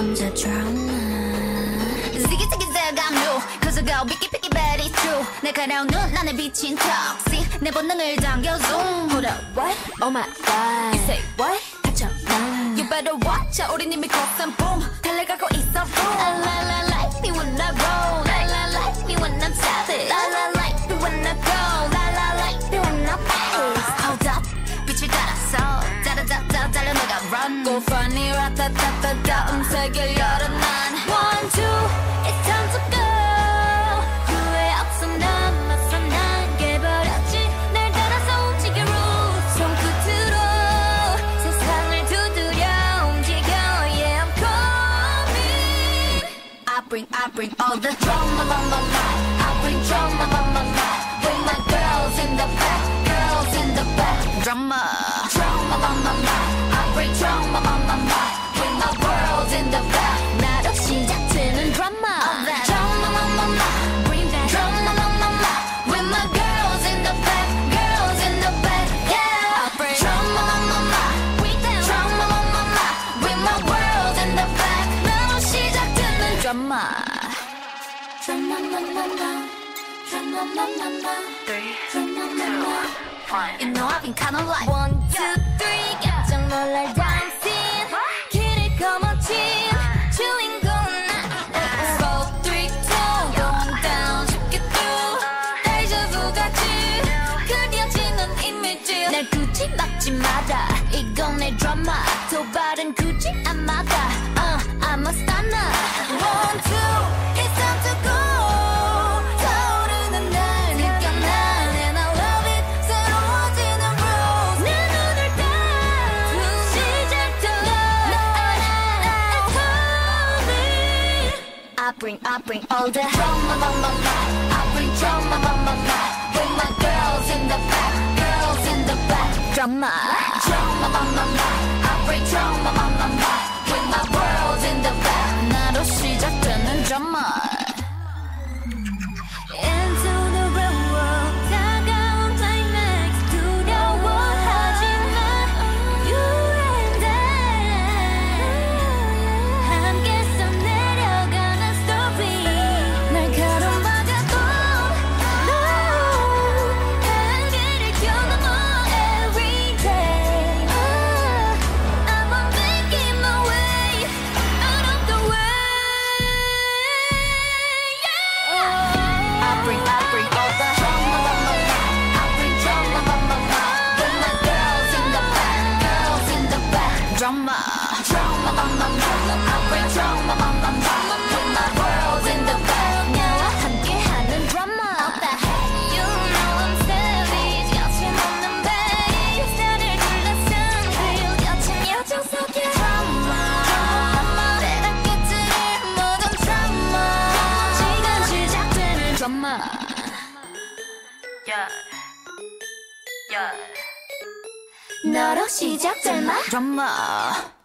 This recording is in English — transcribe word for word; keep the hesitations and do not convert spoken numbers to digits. I'm the drama. Ziggy ziggy zag, I'm new. Cause I go picky picky bad, it's true. 내 가려운 눈 안에 비친 toxic. 내 본능을 당겨 zoom. Hold up, what? Oh my god. You say what? 닥쳐 나. You better watch out. 우린 이미 걷산 boom. 달려가고 있어 boom. La la la like me when I roll. La la like me when I'm savage. La la like me when I go. La la like me when I pass. Hold up, 빛을 따라서. Run. Go funny, ra-ta-ta-ta-ta, 음색을 열어 난 One, two, it's time to go. 후회 없어 난, 맞서 난 깨버렸지. 날 따라서 움직여 rules. 손끝으로 세상을 두드려 움직여. Yeah, I'm coming. I bring, I bring all the drama on my life. I bring drama on my life. With my girls in the back, girls in the back. Drama, drama on my life. Drama on my mind, with my world in the back. 나로 시작되는 drama. All that drama on my mind, bring that drama on my mind, with my girls in the back, girls in the back. Yeah, I'll bring drama on my mind, bring that drama on my mind, with my world in the back. 나로 시작되는 drama. Drama, drama, drama, drama. Three, two, one. You know I've been kind of like one, two, three. 깜짝 놀랄 이건 내 드라마 도발은 굳이 안 막아 uh, I'm a stunner. One, two, it's time to go. 타오르는 날 느껴 난 and I love it. 새로워지는 rules 내 눈을 따라 시작도 love. It's coming. I bring, I bring all the drama on my life. I bring drama on my life. With my girls in the back, girls in the back. Drama, drama on my mind. I bring drama on my mind. With my world in the back. 나로 시작되는 drama. Into the real world. 다가온 climax. 두려워하지 마. You and I. 함께서 내려가는 story. 날 가로막아도 no. 한계를 겨누고. Drama, drama on my mind. I bring drama on my mind. With my world in the back. 나와 함께하는 drama. All that you know I'm savage. 여친없는 baby. 나를 둘러싼 real 여친 여정 속에 drama. 때가 깨뜨릴 모든 drama. 지금 시작되는 drama. Yeah, yeah. 너로 시작될 마? 드라마.